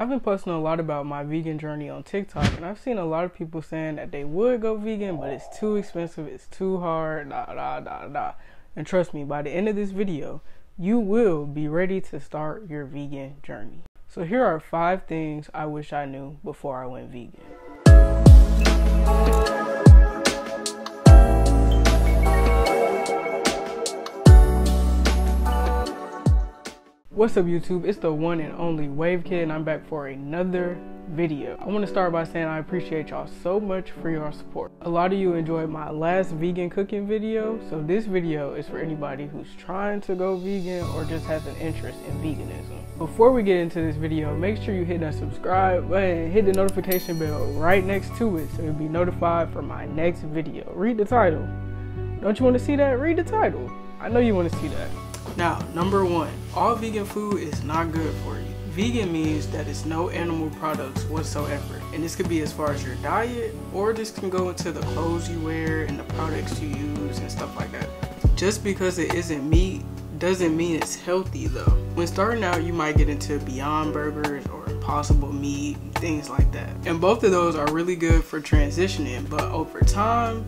I've been posting a lot about my vegan journey on TikTok, and I've seen a lot of people saying that they would go vegan, but it's too expensive, it's too hard, And trust me, by the end of this video, you will be ready to start your vegan journey. So here are 5 things I wish I knew before I went vegan. What's up YouTube, it's the one and only Wave Kid, and I'm back for another video. I want to start by saying I appreciate y'all so much for your support. A lot of you enjoyed my last vegan cooking video, so this video is for anybody who's trying to go vegan or just has an interest in veganism. Before we get into this video, make sure you hit that subscribe button, hit the notification bell right next to it so you'll be notified for my next video. Read the title. Don't you want to see that? Read the title. I know you want to see that. Now, number 1, all vegan food is not good for you. Vegan means that it's no animal products whatsoever, and this could be as far as your diet, or this can go into the clothes you wear and the products you use and stuff like that. Just because it isn't meat doesn't mean it's healthy though. When starting out, you might get into Beyond Burgers or Impossible Meat, things like that. And both of those are really good for transitioning, but over time,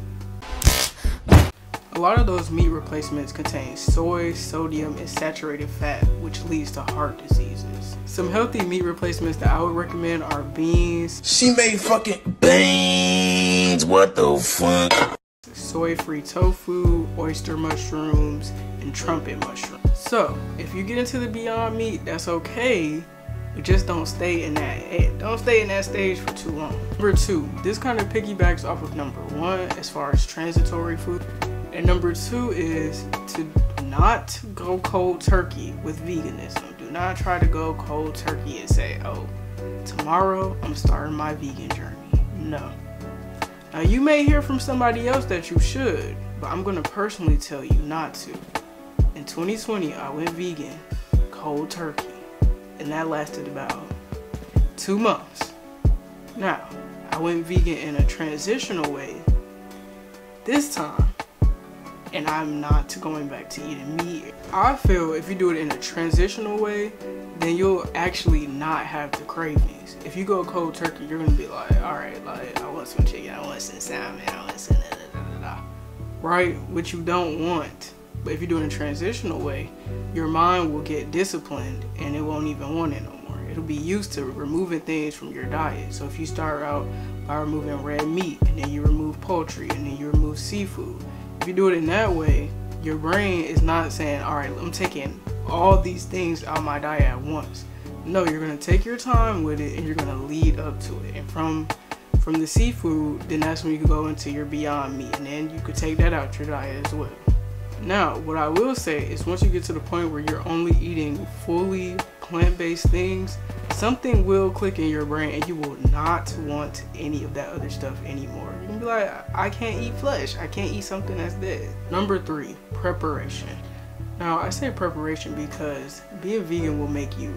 a lot of those meat replacements contain soy, sodium, and saturated fat, which leads to heart diseases. Some healthy meat replacements that I would recommend are beans. She made fucking beans, what the fuck? Soy-free tofu, oyster mushrooms, and trumpet mushrooms. So, if you get into the Beyond Meat, that's okay, but just don't stay in that stage for too long. Number 2, this kind of piggybacks off of number 1 as far as transitory food. And number 2 is to not go cold turkey with veganism. Do not try to go cold turkey and say, oh, tomorrow I'm starting my vegan journey. No. Now, you may hear from somebody else that you should, but I'm going to personally tell you not to. In 2020, I went vegan, cold turkey, and that lasted about 2 months. Now, I went vegan in a transitional way this time, and I'm not going back to eating meat. I feel if you do it in a transitional way, then you'll actually not have the cravings. If you go cold turkey, you're gonna be like, all right, like, I want some chicken, I want some salmon, I want some da-da-da-da-da. Right? Which you don't want. But if you do it in a transitional way, your mind will get disciplined and it won't even want it no more. It'll be used to removing things from your diet. So if you start out by removing red meat, and then you remove poultry, and then you remove seafood, if you do it in that way, your brain is not saying, all right, I'm taking all these things out of my diet at once. No, you're going to take your time with it and you're going to lead up to it. And from the seafood, then that's when you can go into your Beyond Meat, and then you could take that out your diet as well. Now, what I will say is once you get to the point where you're only eating fully plant-based things, something will click in your brain and you will not want any of that other stuff anymore. You can be like, I can't eat flesh. I can't eat something that's dead. Number 3, preparation. Now, I say preparation because being vegan will make you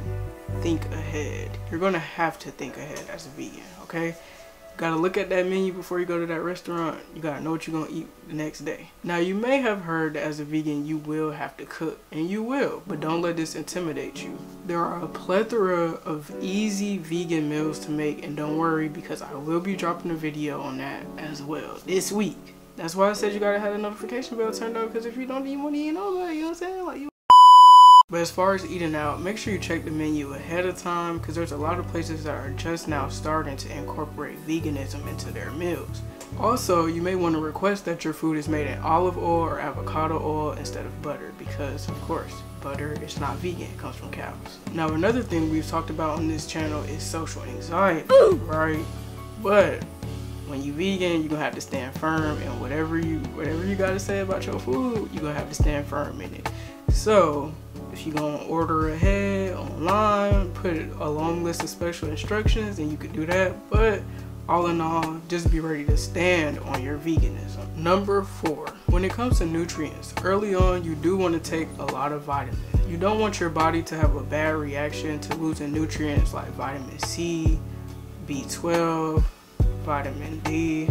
think ahead. You're going to have to think ahead as a vegan, okay? You got to look at that menu before you go to that restaurant. You got to know what you're going to eat the next day. Now, you may have heard that as a vegan, you will have to cook, and you will, but don't let this intimidate you. There are a plethora of easy vegan meals to make, and don't worry because I will be dropping a video on that as well this week. That's why I said you gotta have the notification bell turned on, because if you don't, you want to eat nobody, you know what I'm saying? Like, you. But as far as eating out, make sure you check the menu ahead of time, because there's a lot of places that are just now starting to incorporate veganism into their meals. Also, you may want to request that your food is made in olive oil or avocado oil instead of butter, because of course, butter is not vegan, it comes from cows. Now, another thing we've talked about on this channel is social anxiety, right? But when you vegan, you're gonna have to stand firm, and whatever you gotta say about your food, you're gonna have to stand firm in it. So if you're gonna order ahead online, put a long list of special instructions, and you could do that, but all in all, just be ready to stand on your veganism. Number 4, when it comes to nutrients, early on you do want to take a lot of vitamins. You don't want your body to have a bad reaction to losing nutrients like vitamin C, B12, vitamin D,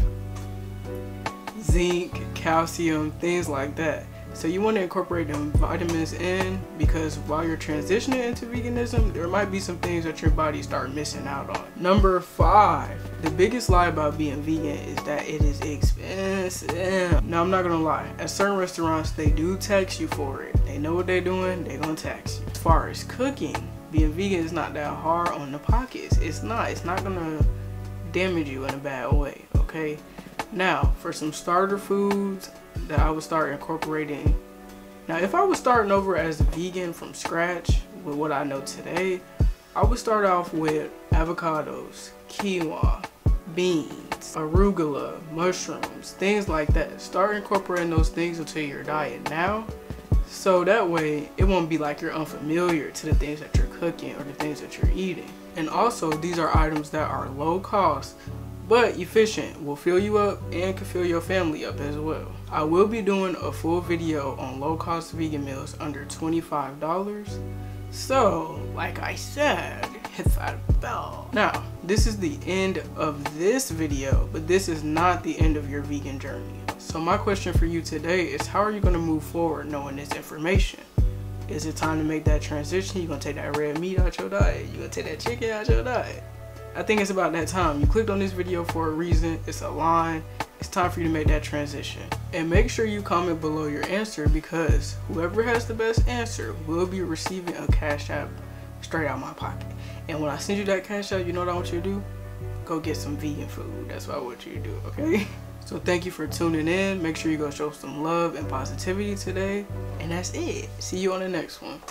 zinc, calcium, things like that. So you want to incorporate them vitamins in, because while you're transitioning into veganism, there might be some things that your body start missing out on. Number 5, the biggest lie about being vegan is that it is expensive. Now I'm not gonna lie, at certain restaurants they do tax you for it. They know what they're doing, they're gonna tax you. As far as cooking, being vegan is not that hard on the pockets. It's not gonna damage you in a bad way, okay? Now, for some starter foods that I would start incorporating. Now, if I was starting over as a vegan from scratch with what I know today, I would start off with avocados, quinoa, beans, arugula, mushrooms, things like that. Start incorporating those things into your diet now, so that way it won't be like you're unfamiliar to the things that you're cooking or the things that you're eating. And also, these are items that are low cost but efficient, will fill you up and can fill your family up as well. I will be doing a full video on low cost vegan meals under $25. So, like I said, hit that bell. Now, this is the end of this video, but this is not the end of your vegan journey. So my question for you today is, how are you gonna move forward knowing this information? Is it time to make that transition? You gonna take that red meat out your diet? You gonna take that chicken out your diet? I think it's about that time. You clicked on this video for a reason. It's a line. It's time for you to make that transition. And make sure you comment below your answer, because whoever has the best answer will be receiving a Cash App straight out my pocket. And when I send you that Cash App, you know what I want you to do? Go get some vegan food. That's what I want you to do, okay? So thank you for tuning in. Make sure you go show some love and positivity today. And that's it. See you on the next one.